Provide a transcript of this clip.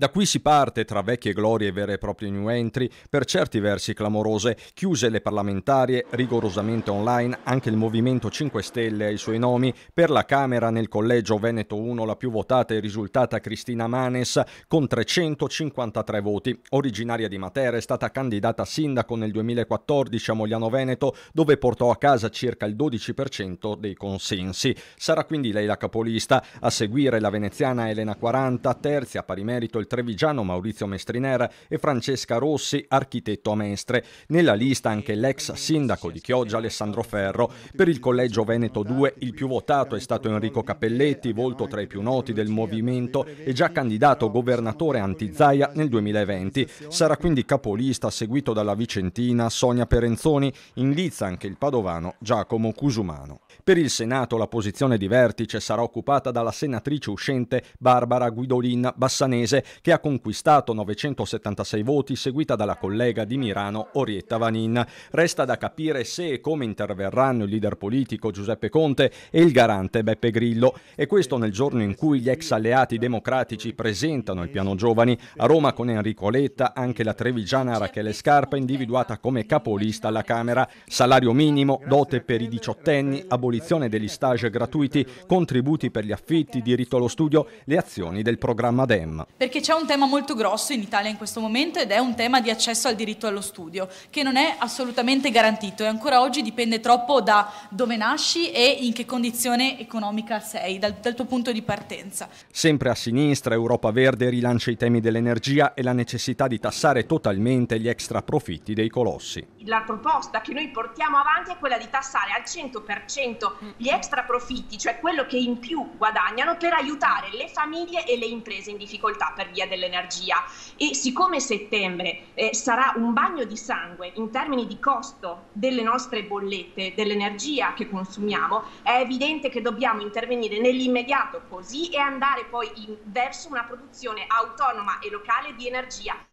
Da qui si parte, tra vecchie glorie e vere e proprie new entry, per certi versi clamorose, chiuse le parlamentarie, rigorosamente online, anche il Movimento 5 Stelle ai suoi nomi, per la Camera nel collegio Veneto 1 la più votata è risultata Cristina Manes con 353 voti. Originaria di Matera, è stata candidata a sindaco nel 2014 a Mogliano Veneto, dove portò a casa circa il 12% dei consensi. Sarà quindi lei la capolista, a seguire la veneziana Elena 40, terzi a pari merito il trevigiano Maurizio Mestrinera e Francesca Rossi, architetto a Mestre. Nella lista anche l'ex sindaco di Chioggia Alessandro Ferro. Per il collegio Veneto 2 il più votato è stato Enrico Capelletti, volto tra i più noti del movimento e già candidato governatore anti-Zaia nel 2020. Sarà quindi capolista seguito dalla vicentina Sonia Perenzoni, in lizza anche il padovano Giacomo Cusumano. Per il Senato la posizione di vertice sarà occupata dalla senatrice uscente Barbara Guidolin Bassanese, che ha conquistato 976 voti, seguita dalla collega di Mirano Orietta Vanin. Resta da capire se e come interverranno il leader politico Giuseppe Conte e il garante Beppe Grillo, e questo nel giorno in cui gli ex alleati democratici presentano il piano giovani. A Roma con Enrico Letta anche la trevigiana Rachele Scarpa, individuata come capolista alla Camera. Salario minimo, dote per i diciottenni, abolizione degli stage gratuiti, contributi per gli affitti, diritto allo studio, le azioni del programma DEM. Perché c'è un tema molto grosso in Italia in questo momento ed è un tema di accesso al diritto allo studio, che non è assolutamente garantito e ancora oggi dipende troppo da dove nasci e in che condizione economica sei, dal tuo punto di partenza. Sempre a sinistra, Europa Verde rilancia i temi dell'energia e la necessità di tassare totalmente gli extra profitti dei colossi. La proposta che noi portiamo avanti è quella di tassare al 100% gli extra profitti, cioè quello che in più guadagnano, per aiutare le famiglie e le imprese in difficoltà per via dell'energia. E siccome settembre sarà un bagno di sangue in termini di costo delle nostre bollette, dell'energia che consumiamo, è evidente che dobbiamo intervenire nell'immediato così e andare poi verso una produzione autonoma e locale di energia.